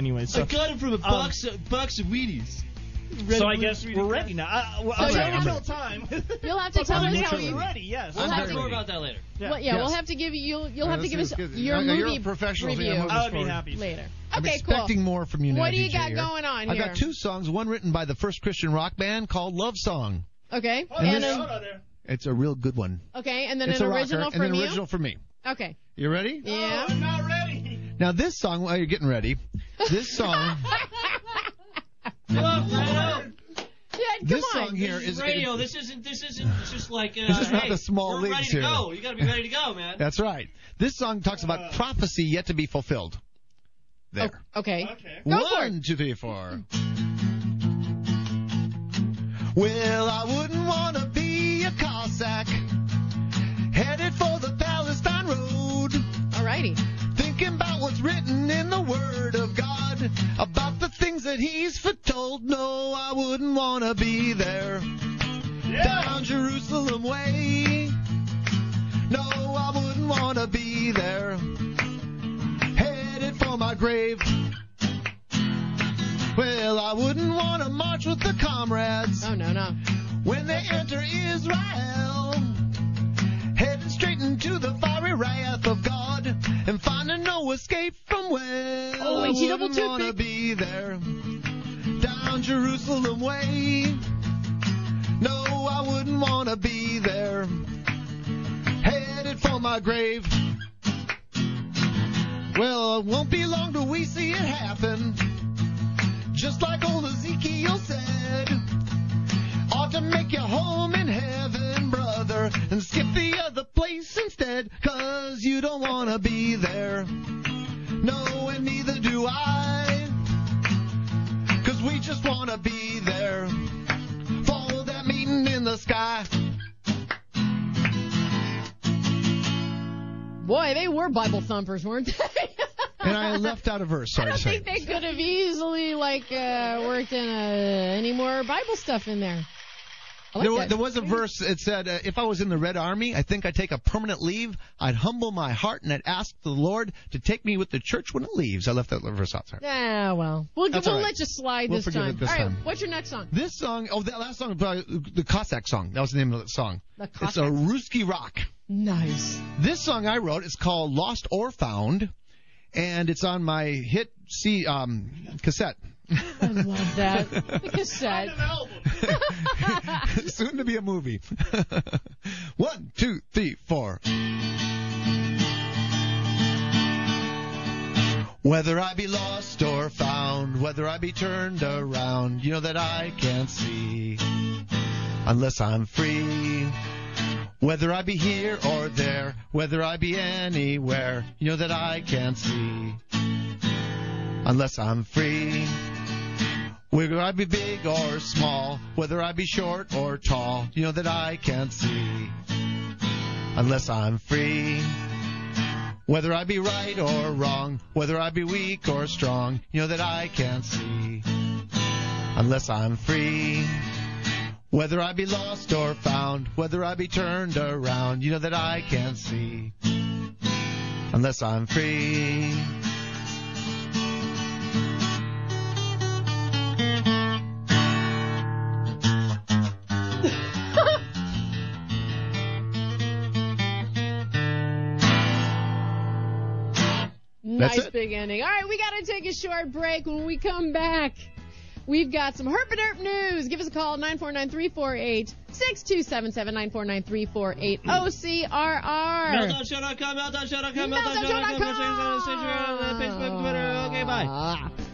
Anyway, so I got it from a box of Wheaties. So I guess we're ready now. Well, you'll have to tell us how you ready. Yes, we'll have to talk about that later. Yeah, well, yeah, yes. We'll have to give you. You'll have to give us your movie review. I would be happy later. I'm expecting more from you now. What do you got going on here? I got two songs. One written by the first Christian rock band called Love Song. Okay, and it's a real good one. Okay, and then an original from you. And an original from me. Okay. You ready? Yeah. I'm not ready. Now this song. While you're getting ready, this song. This song here is radio. This isn't just like this is not the small leagues here. Go. You got to be ready to go, man. That's right. This song talks about prophecy yet to be fulfilled. There. Oh, okay. One, two, three, four. Well, I wouldn't want to be a Cossack headed for the Palestine road. Alrighty. Thinking about what's written in the Word of God, about the things that He's foretold. No, I wouldn't want to be there. Yeah. Down Jerusalem way. No, I wouldn't want to be there. Headed for my grave. Well, I wouldn't want to march with the comrades. Oh, no. When they enter Israel. Headed straight into the fiery wrath of God and finding no escape from where I wouldn't want to be there. Down Jerusalem way. No, I wouldn't want to be there. Headed for my grave. Well, it won't be long till we see it happen. Just like old Ezekiel said, ought to make your home in heaven, brother, and skip the other place instead, 'cause you don't want to be there. No, and neither do I, 'cause we just want to be there for that meeting in the sky. Boy, they were Bible thumpers, weren't they? And I left out a verse. Sorry. I think they could have easily, worked in any more Bible stuff in there. There was a verse that said, if I was in the Red Army, I think I'd take a permanent leave. I'd humble my heart, and I'd ask the Lord to take me with the church when it leaves. I left that verse out. Sorry. Ah, well. We'll let you slide this time. All right, what's your next song? This song, that last song, the Cossack song. That was the name of the song. The Cossack. It's a Ruski rock. Nice. This song I wrote is called Lost or Found. And it's on my hit cassette. I love that. The cassette. On an album. Soon to be a movie. 1, 2, 3, 4. Whether I be lost or found, whether I be turned around, you know that I can't see unless I'm free. Whether I be here or there, whether I be anywhere, you know that I can't see unless I'm free. Whether I be big or small, whether I be short or tall, you know that I can't see unless I'm free. Whether I be right or wrong, whether I be weak or strong, you know that I can't see unless I'm free. Whether I be lost or found, whether I be turned around, you know that I can't see unless I'm free. Nice big ending. All right, we got to take a short break. When we come back, we've got some herp-a-derp news. Give us a call, 949-348-6277, 949-348-OCRR. Meltdownshow.com, Meltdownshow.com, Meltdownshow.com, Facebook, Twitter. Okay, bye.